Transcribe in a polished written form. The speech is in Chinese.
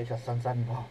一下珊珊吧。